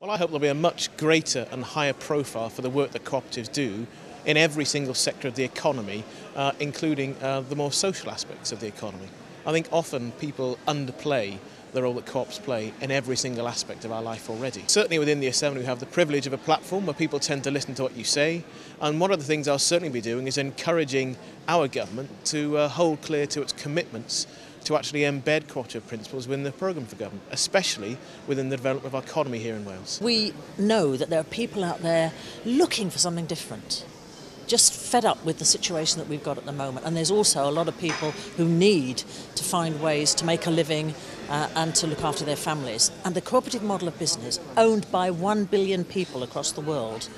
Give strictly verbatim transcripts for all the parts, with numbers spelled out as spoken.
Well, I hope there'll be a much greater and higher profile for the work that cooperatives do in every single sector of the economy, uh, including uh, the more social aspects of the economy. I think often people underplay the role that co-ops play in every single aspect of our life already. Certainly within the Assembly we have the privilege of a platform where people tend to listen to what you say, and one of the things I'll certainly be doing is encouraging our government to uh, hold clear to its commitments to actually embed cooperative principles within the programme for government, especially within the development of our economy here in Wales. We know that there are people out there looking for something different, just fed up with the situation that we've got at the moment, and there's also a lot of people who need to find ways to make a living uh, and to look after their families. And the cooperative model of business, owned by one billion people across the world,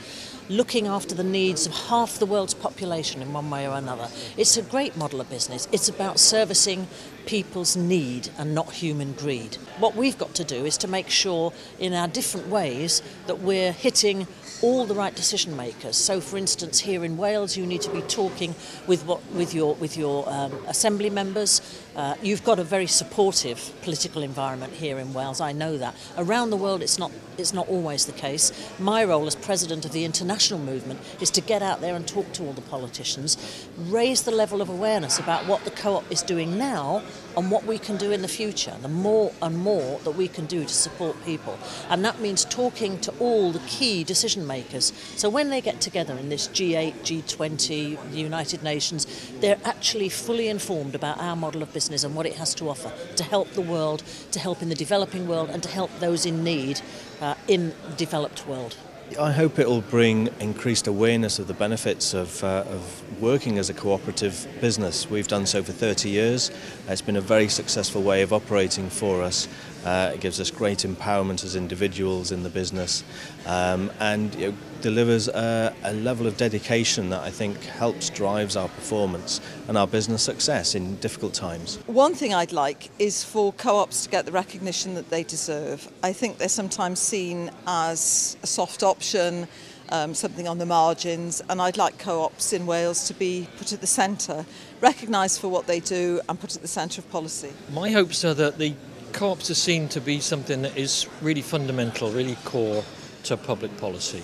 looking after the needs of half the world's population in one way or another. It's a great model of business. It's about servicing people's need and not human greed. What we've got to do is to make sure in our different ways that we're hitting all the right decision makers. So for instance, here in Wales you need to be talking with, what, with your, with your um, assembly members. Uh, you've got a very supportive political environment here in Wales, I know that. Around the world it's not, it's not always the case. My role as president of the International Movement is to get out there and talk to all the politicians, raise the level of awareness about what the co-op is doing now and what we can do in the future, the more and more that we can do to support people. And that means talking to all the key decision makers. So when they get together in this G eight, G twenty, the United Nations, they're actually fully informed about our model of business and what it has to offer to help the world, to help in the developing world and to help those in need uh, in the developed world. I hope it will bring increased awareness of the benefits of, uh, of working as a cooperative business. We've done so for thirty years. It's been a very successful way of operating for us. Uh, it gives us great empowerment as individuals in the business, um, and it delivers a, a level of dedication that I think helps drives our performance and our business success in difficult times. One thing I'd like is for co-ops to get the recognition that they deserve. I think they're sometimes seen as a soft option, um, something on the margins, and I'd like co-ops in Wales to be put at the centre, recognised for what they do and put at the centre of policy. My hopes are that the co-ops are seen to be something that is really fundamental, really core to public policy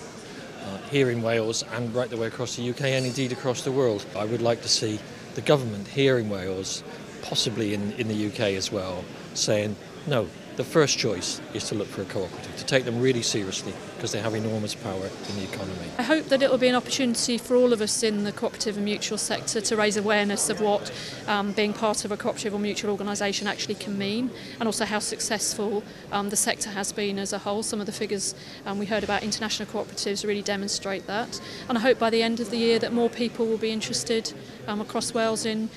uh, here in Wales and right the way across the U K and indeed across the world. I would like to see the government here in Wales, possibly in, in the U K as well, saying no, the first choice is to look for a cooperative, to take them really seriously because they have enormous power in the economy. I hope that it will be an opportunity for all of us in the cooperative and mutual sector to raise awareness of what um, being part of a cooperative or mutual organisation actually can mean, and also how successful um, the sector has been as a whole. Some of the figures um, we heard about international cooperatives really demonstrate that, and I hope by the end of the year that more people will be interested um, across Wales in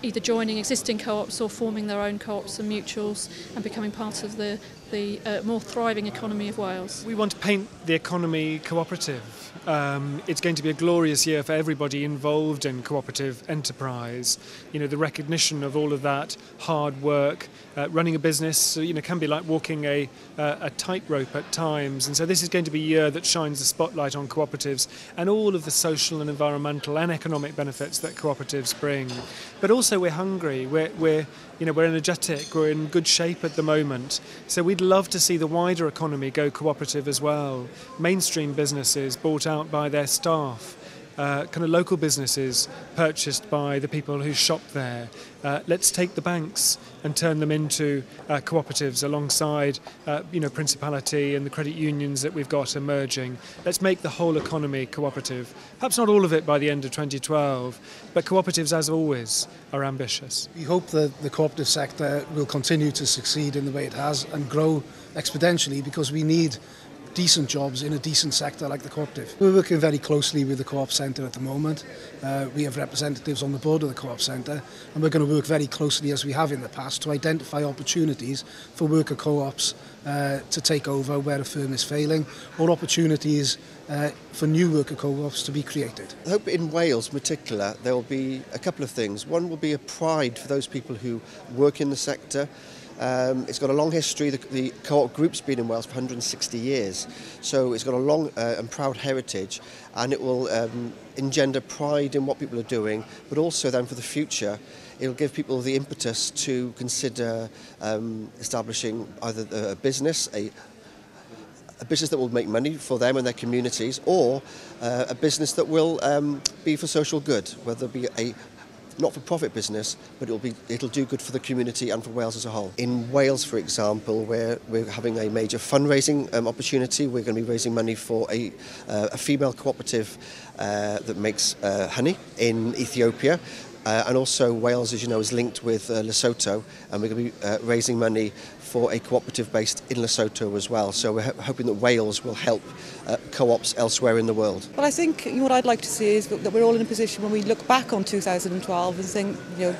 either joining existing co-ops or forming their own co-ops and mutuals and becoming part of the, the uh, more thriving economy of Wales. We want to paint the economy cooperative. Um, it's going to be a glorious year for everybody involved in cooperative enterprise. You know, the recognition of all of that hard work, uh, running a business, you know, can be like walking a, uh, a tightrope at times. And so this is going to be a year that shines the spotlight on cooperatives and all of the social and environmental and economic benefits that cooperatives bring. But also we're hungry, we're, we're, you know, we're energetic, we're in good shape at the moment. So we'd love to see the wider economy go cooperative as well. Mainstream businesses bought out by their staff, uh, kind of local businesses purchased by the people who shop there. Uh, let's take the banks and turn them into uh, cooperatives alongside uh, you know, Principality and the credit unions that we've got emerging. Let's make the whole economy cooperative. Perhaps not all of it by the end of twenty twelve, but cooperatives, as always, are ambitious. We hope that the cooperative sector will continue to succeed in the way it has and grow exponentially, because we need decent jobs in a decent sector like the cooperative. We're working very closely with the Co-op Centre at the moment. Uh, we have representatives on the board of the Co-op Centre, and we're going to work very closely, as we have in the past, to identify opportunities for worker co-ops uh, to take over where a firm is failing, or opportunities uh, for new worker co-ops to be created. I hope in Wales in particular there will be a couple of things. One will be a pride for those people who work in the sector. Um, it's got a long history. The, the co-op group's been in Wales for one hundred and sixty years, so it's got a long uh, and proud heritage, and it will um, engender pride in what people are doing, but also then for the future it'll give people the impetus to consider um, establishing either a business, a a business that will make money for them and their communities, or uh, a business that will um, be for social good, whether it be a not-for-profit business, but it'll be it'll do good for the community and for Wales as a whole. In Wales, for example, where we're having a major fundraising um, opportunity, we're going to be raising money for a, uh, a female cooperative uh, that makes uh, honey in Ethiopia. Uh, and also Wales, as you know, is linked with uh, Lesotho, and we're going to be uh, raising money for a cooperative based in Lesotho as well. So we're ho hoping that Wales will help uh, co-ops elsewhere in the world. Well, I think you know, what I'd like to see is that we're all in a position when we look back on two thousand twelve and think, you know,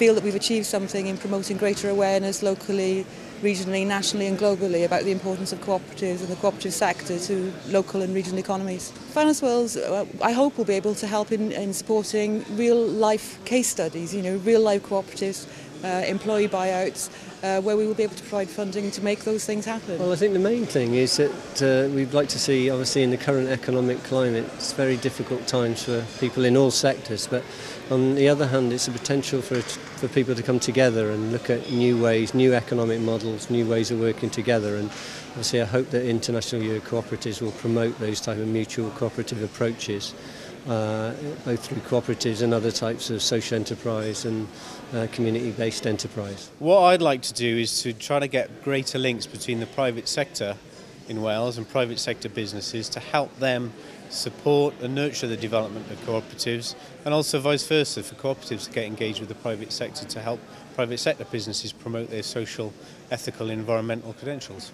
feel that we've achieved something in promoting greater awareness locally, regionally, nationally and globally about the importance of cooperatives and the cooperative sector to local and regional economies. Finance Wales, I hope, will be able to help in, in supporting real-life case studies, you know, real-life cooperatives, uh, employee buyouts, uh, where we will be able to provide funding to make those things happen. Well, I think the main thing is that uh, we'd like to see, obviously, in the current economic climate, it's very difficult times for people in all sectors, but on the other hand, it's a potential for for people to come together and look at new ways, new economic models, new ways of working together. And obviously, I hope that International Year Cooperatives will promote those type of mutual cooperative approaches, uh, both through cooperatives and other types of social enterprise and uh, community-based enterprise. What I'd like to do is to try to get greater links between the private sector in Wales and private sector businesses to help them support and nurture the development of cooperatives, and also vice versa, for cooperatives to get engaged with the private sector to help private sector businesses promote their social, ethical and environmental credentials.